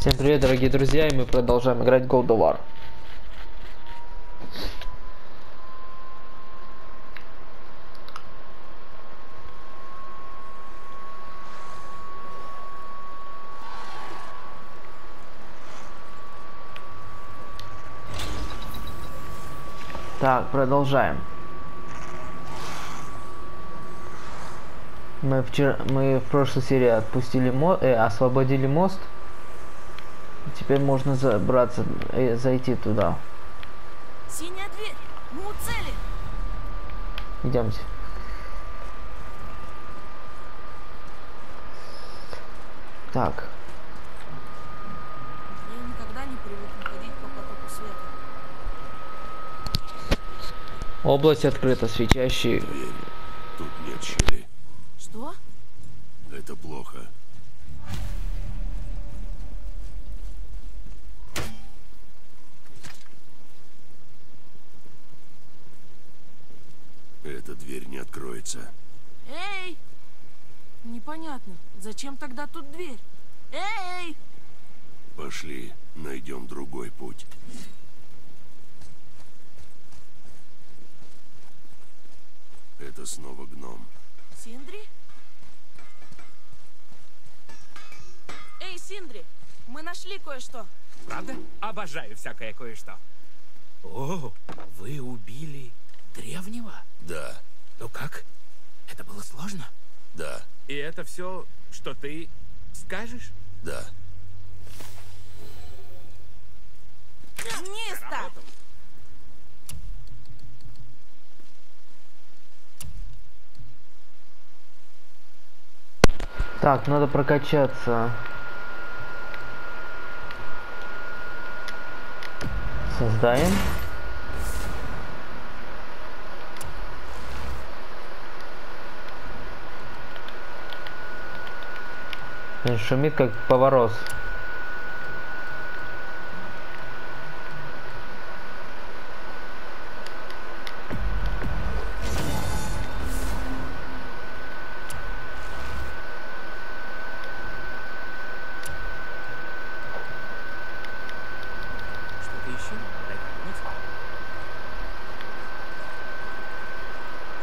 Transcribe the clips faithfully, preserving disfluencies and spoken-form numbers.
Всем привет, дорогие друзья, и мы продолжаем играть God of War. Так, продолжаем. Мы вчера, мы в прошлой серии отпустили мост, э, освободили мост. Теперь можно забраться, э, зайти туда. Синяя дверь, мы у цели. Идемте. Так. Я никогда не привыкну ходить по потоку света. Область открыта, свечащий. Дверь. Тут нет щели. Что? Это плохо. Эта дверь не откроется. Эй! Непонятно, зачем тогда тут дверь? Эй! Пошли, найдем другой путь. Это снова гном. Синдри? Эй, Синдри, мы нашли кое-что. Правда? Обожаю всякое кое-что. О, вы убили... древнего? Да. Ну как? Это было сложно? Да. И это все, что ты скажешь? Да. Место! Так, надо прокачаться. Создаем. Шумит как поворот. Что-то еще?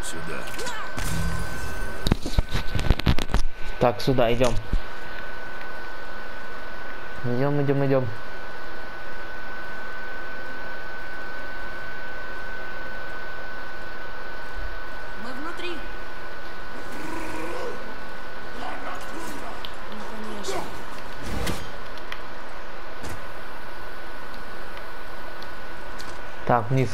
Сюда. Так, сюда идем. Идем, идем, идем. Мы внутри. Ну, конечно. Так, вниз.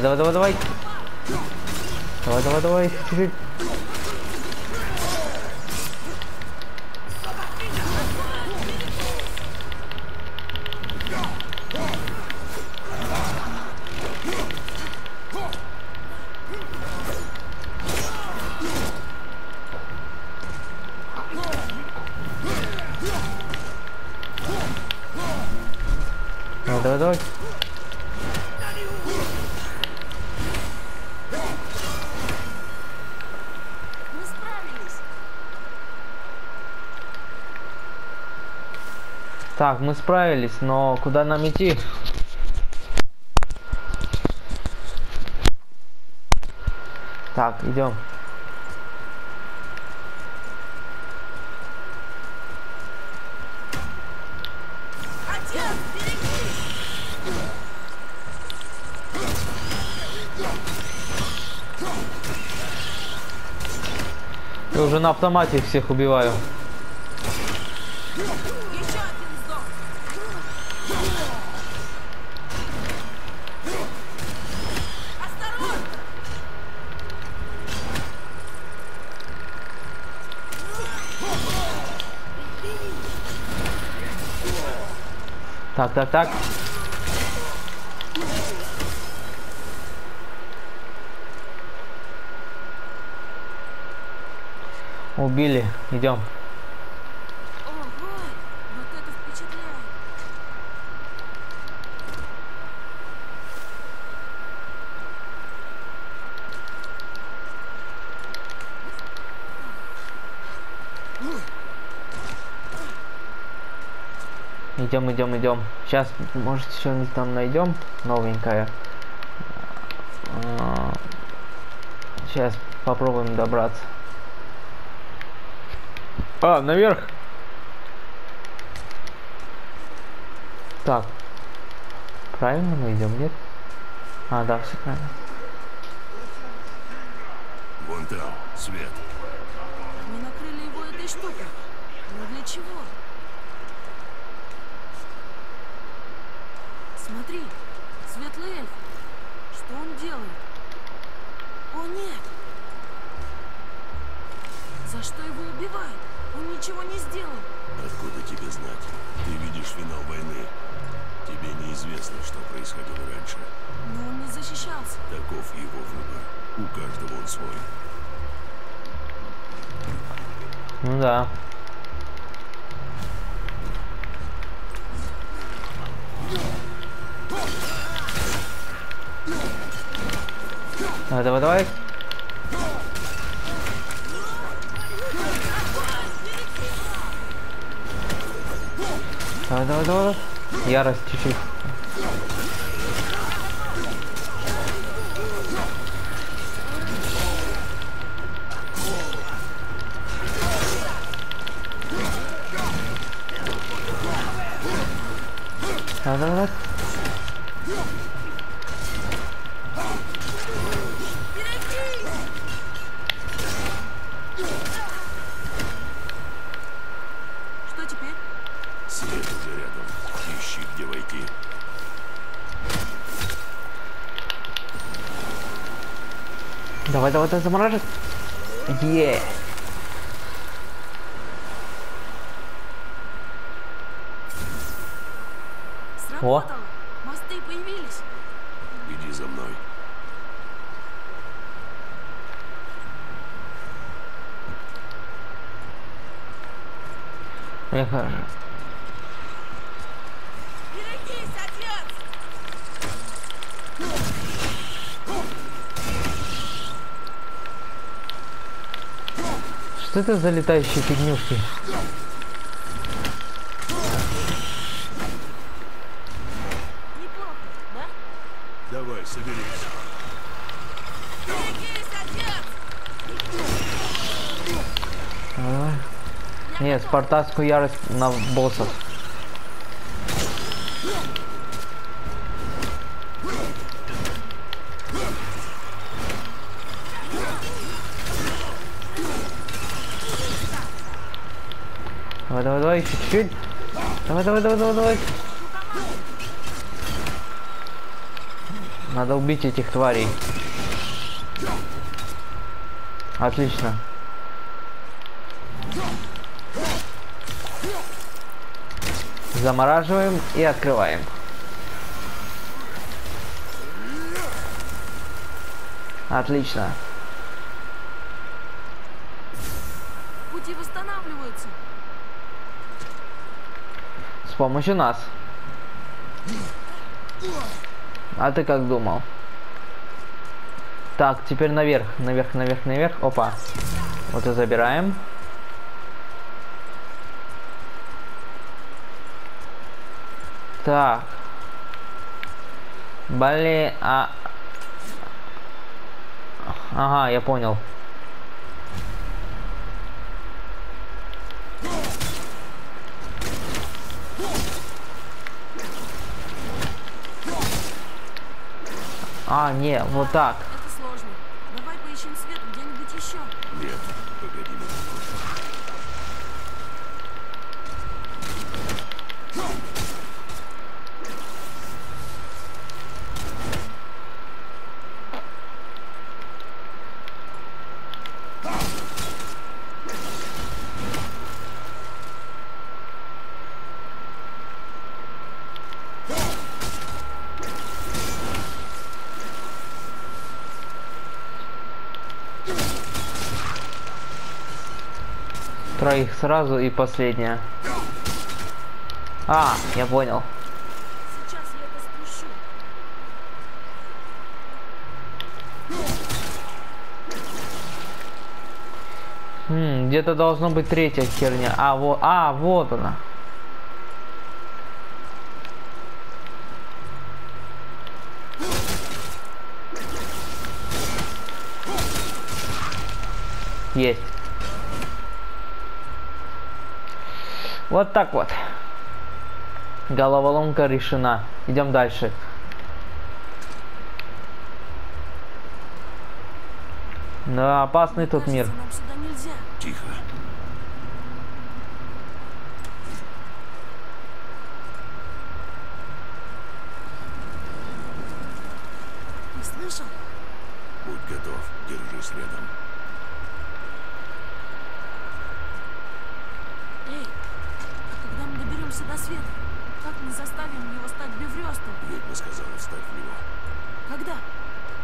Давай, давай, давай. Давай, давай, давай. Чуть-чуть. Давай, давай, давай. Так, мы справились, но куда нам идти? Так, идем. Я уже на автомате всех убиваю. Так, так, так. Убили. Идем. Идем, идем, идем. Сейчас, может, что-нибудь там найдем новенькое. Сейчас попробуем добраться. А, наверх. Так. Правильно мы идем, нет? А, да, все правильно. Вон там, свет. Мы накрыли его этой штукой. Но для чего? Смотри, светлый эльф. Что он делает? О, нет! За что его убивают? Он ничего не сделал. Откуда тебе знать? Ты видишь финал войны. Тебе неизвестно, что происходило раньше. Но он не защищался. Таков его выбор. У каждого он свой. Ну да. Давай, давай, давай. Давай, давай, давай. Ярость чуть-чуть. Давай, давай, давай. Давай, давай, давай, замораживай. Е. О. Мосты появились. Иди за мной. Мне кажется. Что это за летающие фигнюшки? Давай, соберись. А? Нет, спартанскую ярость на боссов. Давай, давай, давай, еще чуть-чуть. Давай, давай, давай, давай, давай. Надо убить этих тварей. Отлично. Замораживаем и открываем. Отлично. Пути восстанавливаются. С помощью нас. А ты как думал? Так, теперь наверх, наверх, наверх, наверх. Опа. Вот и забираем. Так. Блин, а... Ага, я понял. А, не, вот так. Это сложно. Давай поищем свет где-нибудь еще. Нет, погоди. Троих сразу и последняя. А, я понял. Сейчас я это спущу. Хм, где-то должно быть третья херня. А, вот, а, вот она. Есть. Вот так вот. Головоломка решена. Идем дальше. Да, опасный тут мир. Тихо. Не слышал? Будь готов, держи следом. Эй, а когда мы доберемся до света, как мы заставим его стать Бивростом? Ведьма сказала встать в него. Когда?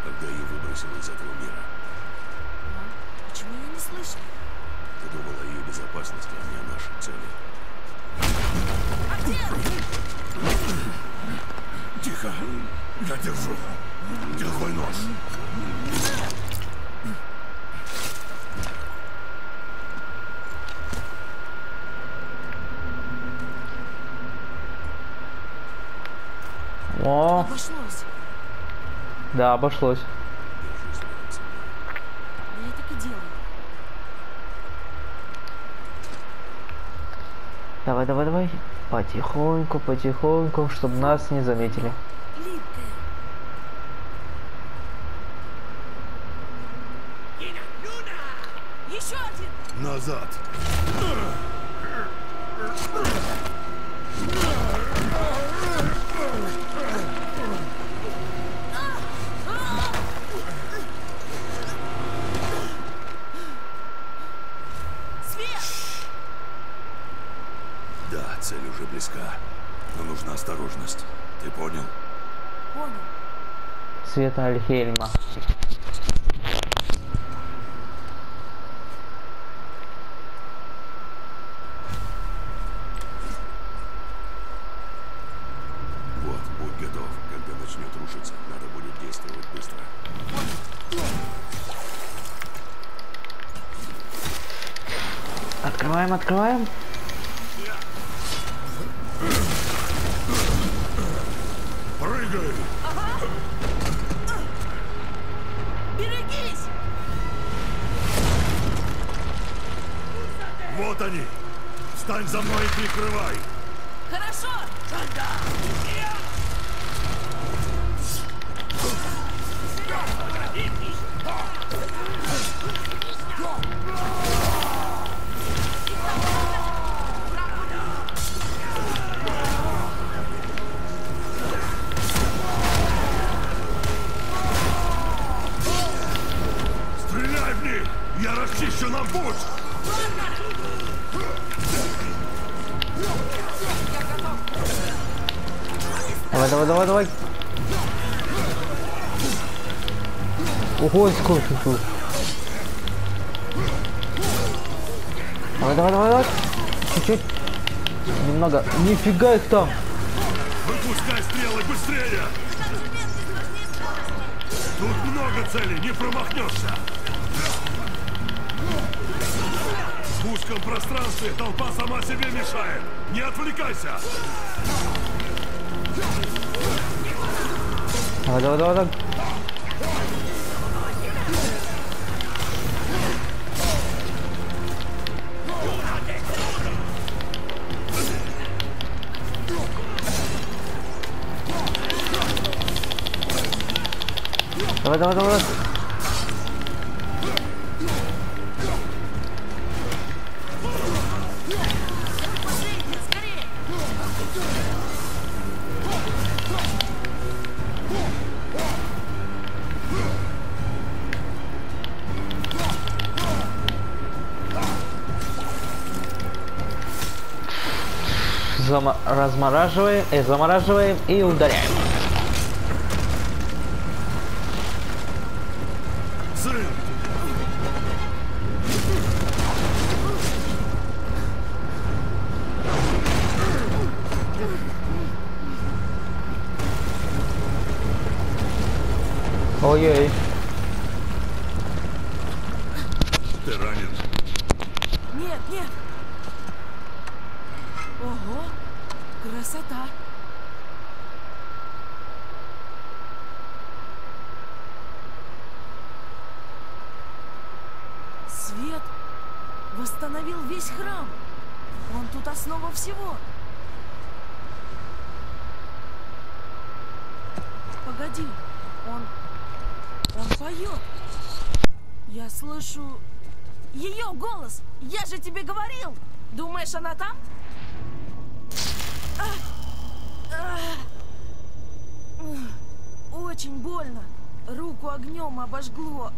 Когда ее выбросило из этого мира. Почему я не слышу? Ты думала о ее безопасности, а не о нашей цели. А где? Тихо. Я держу. Тихой нож. О. Обошлось. Да, обошлось. Давай, давай, давай. Потихоньку, потихоньку, чтобы нас не заметили. Еще один. Назад. Цель уже близка, но нужна осторожность. Ты понял? Понял. Света Альхельма. Вот, будь готов. Когда начнет рушиться, надо будет действовать быстро. Открываем, открываем. Ага. Берегись! Вот они! Встань за мной и прикрывай! Хорошо! Тогда! Я расчищу нам путь! Давай, давай, давай, давай! Ого, сколько тут! Давай, давай, давай, давай! Чуть-чуть! Немного! Нифига их там! Выпускай стрелы быстрее! Тут много целей, не промахнешься! В узком пространстве толпа сама себе мешает. Не отвлекайся. Давай, давай, давай, давай. Давай, давай, давай. Размораживаем, э, замораживаем и ударяем. Нет, нет. Ого, красота. Свет восстановил весь храм. Он тут основа всего. Погоди, он... он поет. Я слышу... ее голос! Я же тебе говорил! Думаешь, она там? А, а, очень больно. Руку огнем обожгло.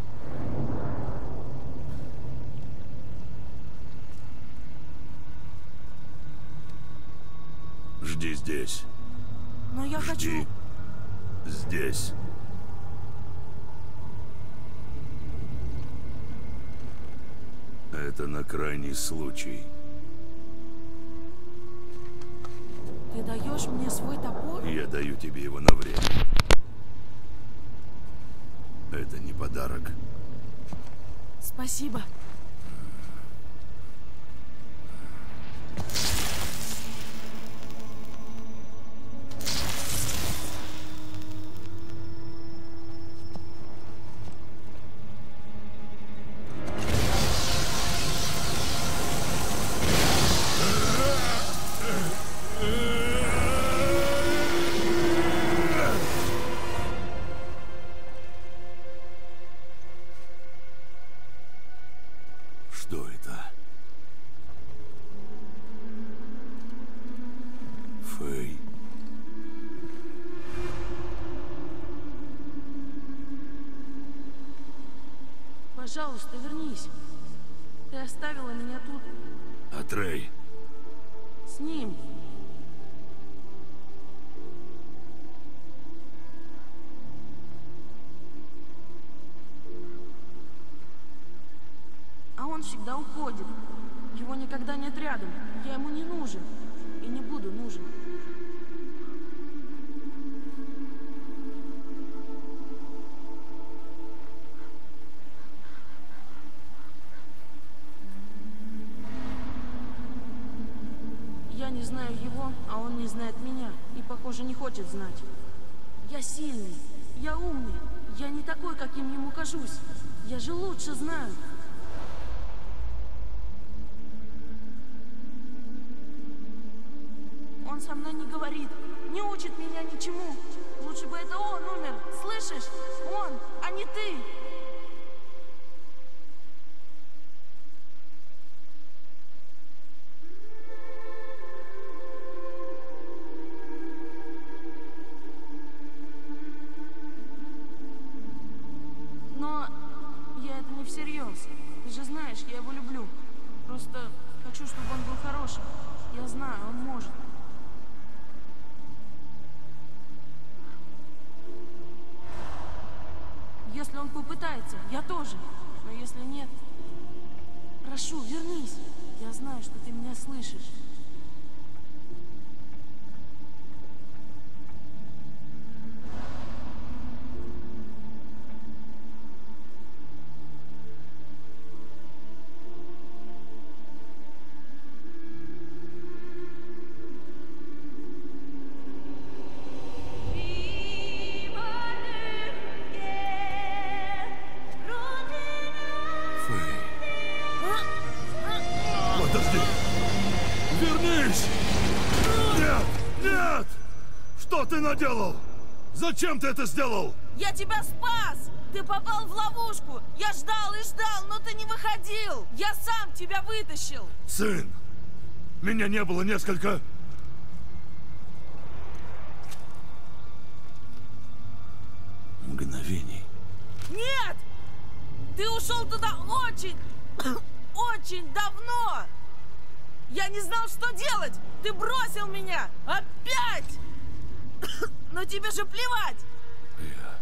Жди здесь. Но я Жди хочу... здесь. Это на крайний случай. Ты даешь мне свой топор? Я даю тебе его на время. Это не подарок. Спасибо. Пожалуйста, вернись. Ты оставила меня тут. А Трей? С ним. А он всегда уходит. Его никогда нет рядом. Я ему не нужен. И не буду нужен. Я знаю его, а он не знает меня и, похоже, не хочет знать. Я сильный, я умный, я не такой, каким ему кажусь. Я же лучше знаю. Он со мной не говорит, не учит меня ничему. Лучше бы это он умер, слышишь? Он, а не ты. Я его люблю. Просто хочу, чтобы он был хорошим. Я знаю, он может. Если он попытается, я тоже. Но если нет, прошу, вернись. Я знаю, что ты меня слышишь. Делал? Зачем ты это сделал? Я тебя спас! Ты попал в ловушку! Я ждал и ждал, но ты не выходил! Я сам тебя вытащил! Сын, меня не было несколько... мгновений. Нет! Ты ушел туда очень, очень давно! Я не знал, что делать! Ты бросил меня! Опять! Но тебе же плевать! Я...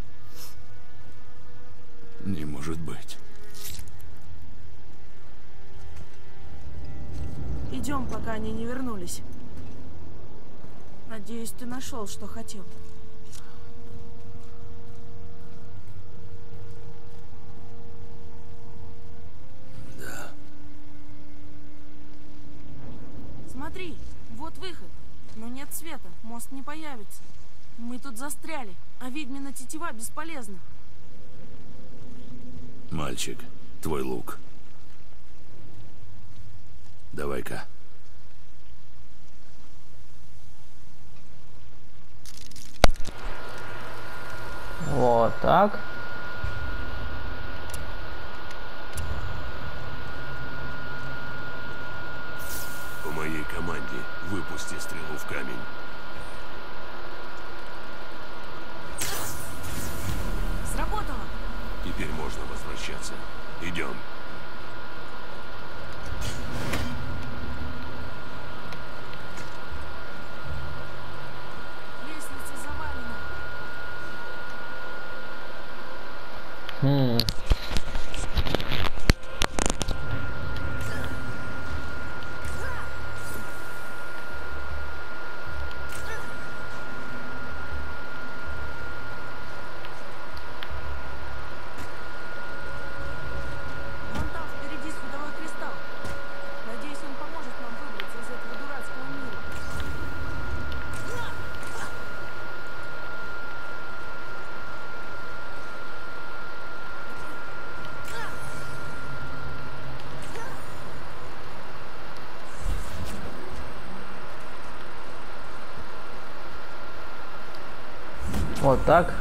не может быть. Идем, пока они не вернулись. Надеюсь, ты нашел, что хотел. Да. вот выход. Но нет света, мост не появится. Мы тут застряли, а ведьмина тетива бесполезна. Мальчик, твой лук. Давай-ка. Вот так. По моей команде выпусти стрелу в камень. Сработало. Теперь можно возвращаться. Идем. Лестница завалена. Хм. Вот так.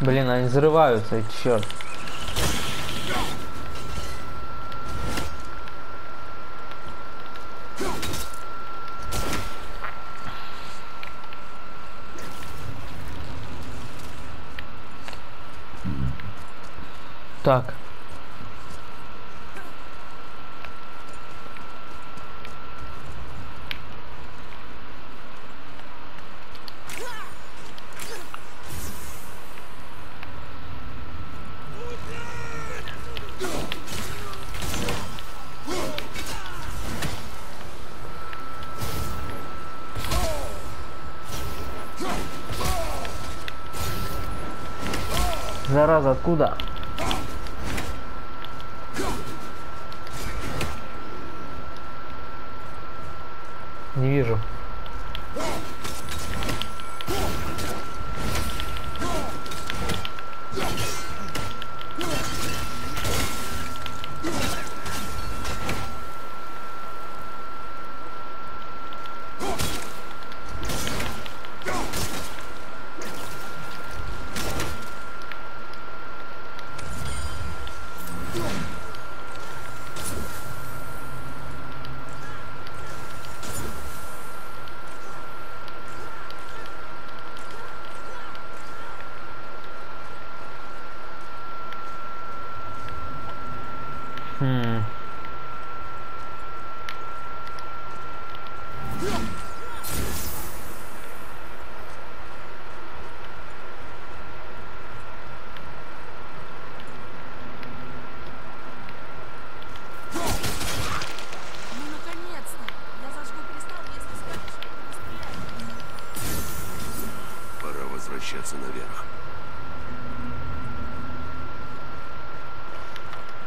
Блин, они взрываются, черт. Так. Зараза, откуда? Не вижу. Наверх.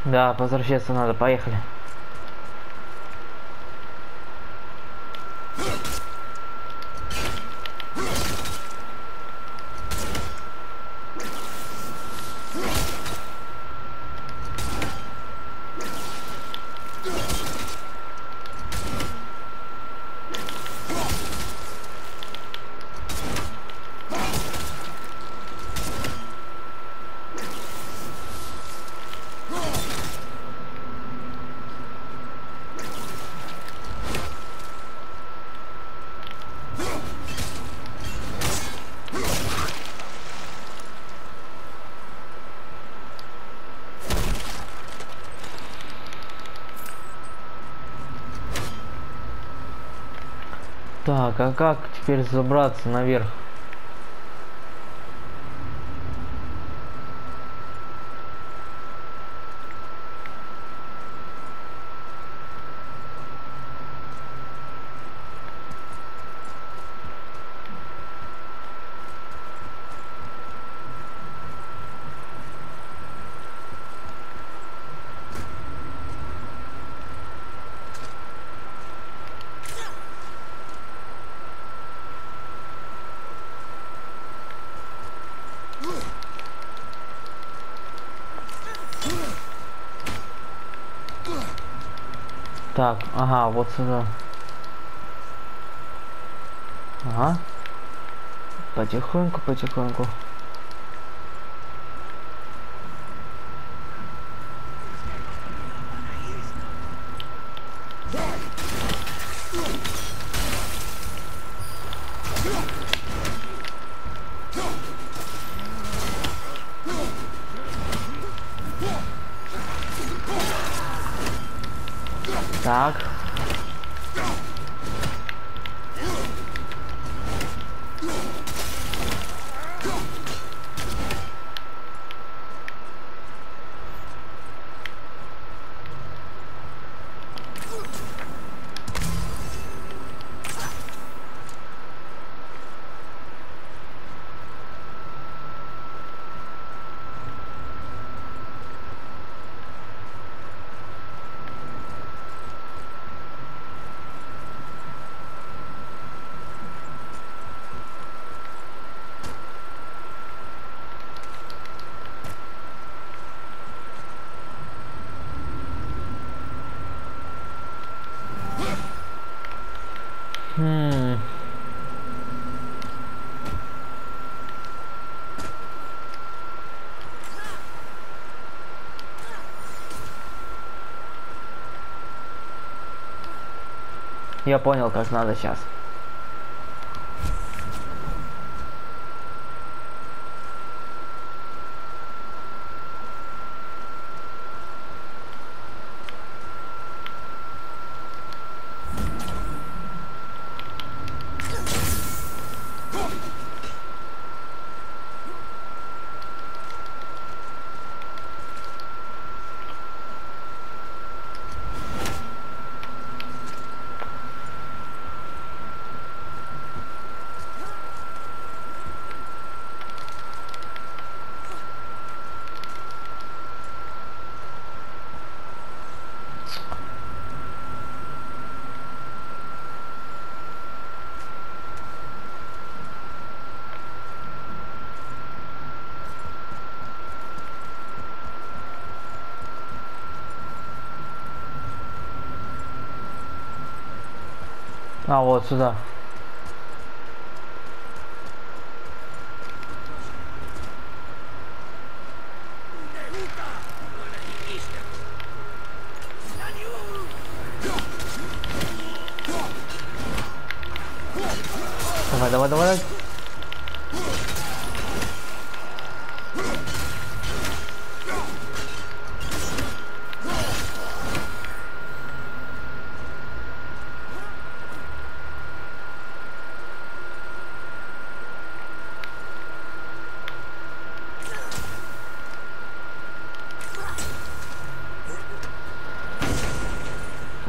Да, возвращаться надо, поехали. Так, а как теперь забраться наверх? Так, ага, вот сюда. Ага. Потихоньку, потихоньку. Так. Хм. Я понял, как надо сейчас. А вот сюда. Давай, давай, давай.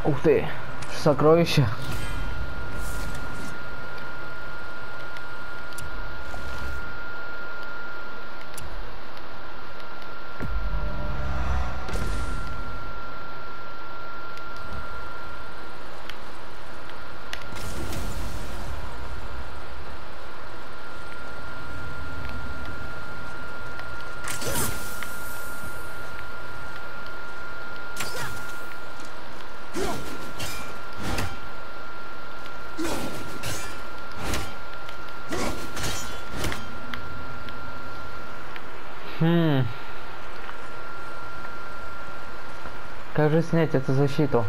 Ух ты, сокровище. Хм. Как же снять эту защиту?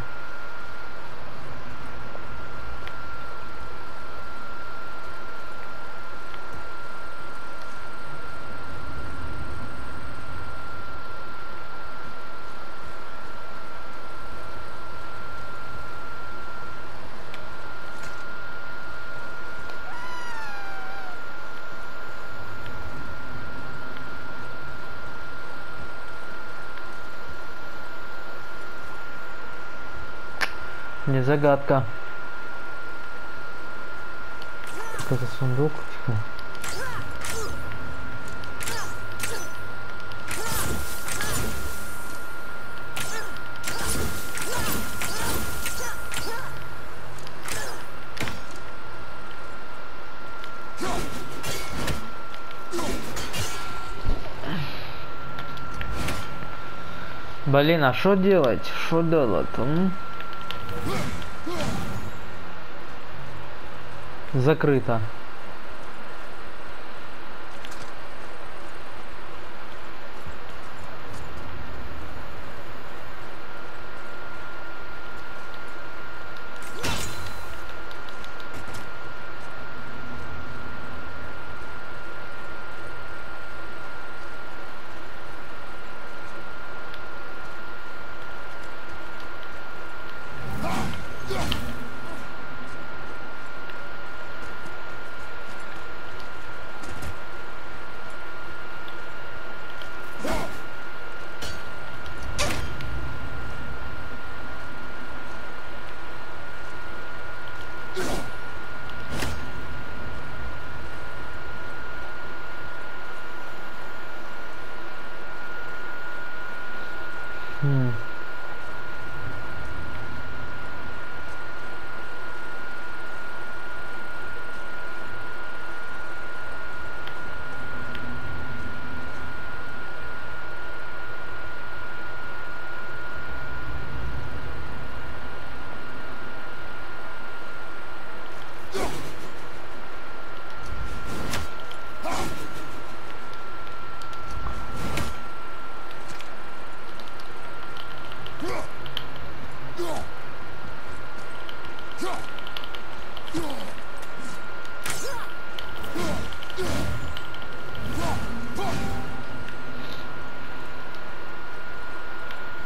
не загадка. Какой-то сундук. Фу. Блин, а что делать? Что делать-то? Закрыто.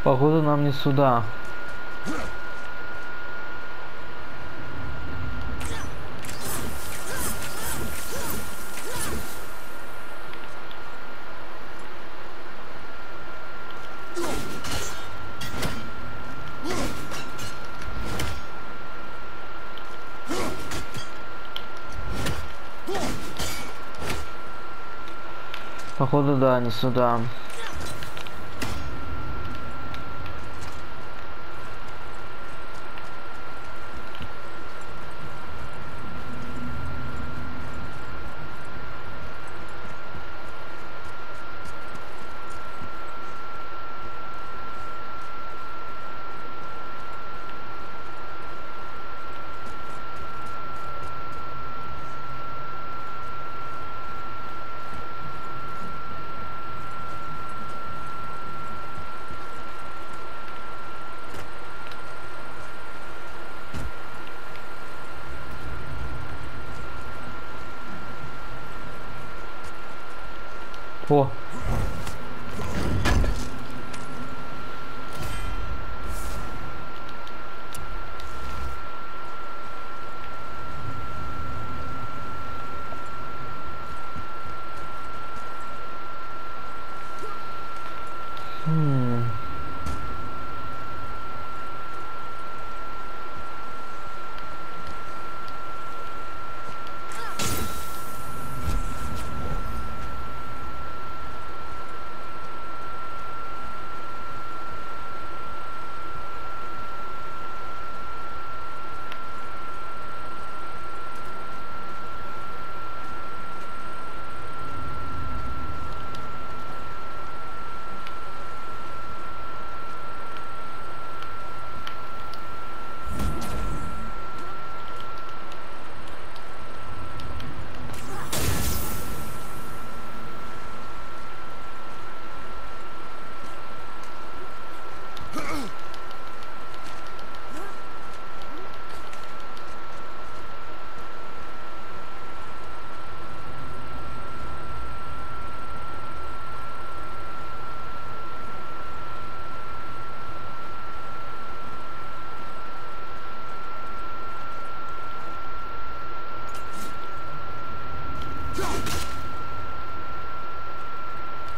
Погода нам не сюда. Походу, да, не сюда. О. Хм.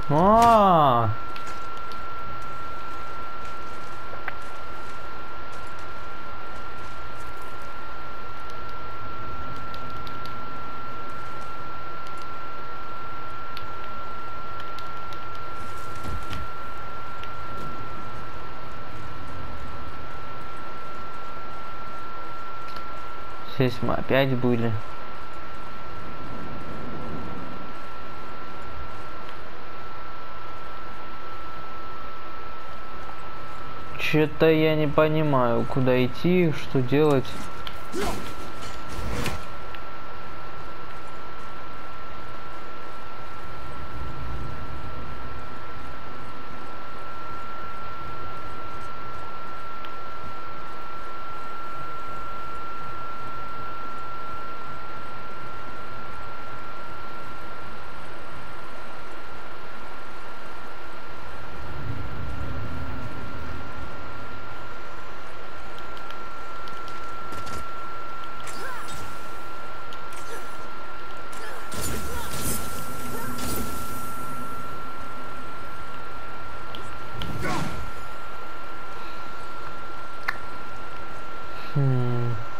А-а-а! Здесь мы опять были. Что-то я не понимаю, куда идти, что делать.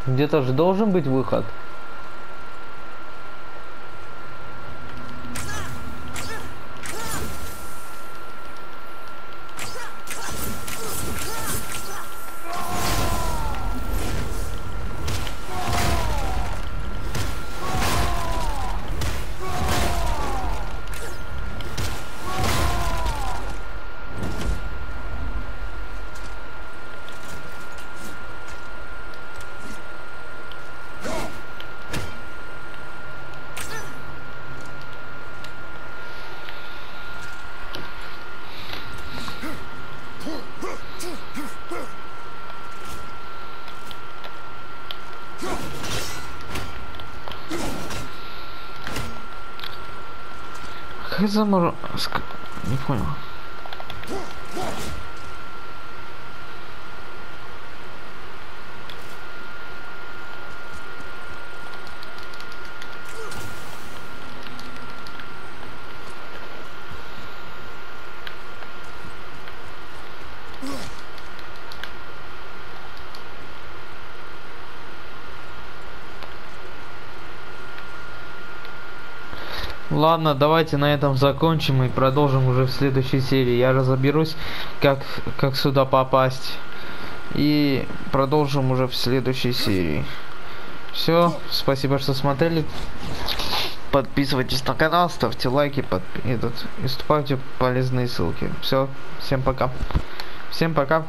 Где-то же должен быть выход. Замор... Не понял. Ладно, давайте на этом закончим и продолжим уже в следующей серии. Я разоберусь, как, как сюда попасть. И продолжим уже в следующей серии. Все, спасибо, что смотрели. Подписывайтесь на канал, ставьте лайки, под... этот, и вступайте в полезные ссылки. Все, всем пока. Всем пока.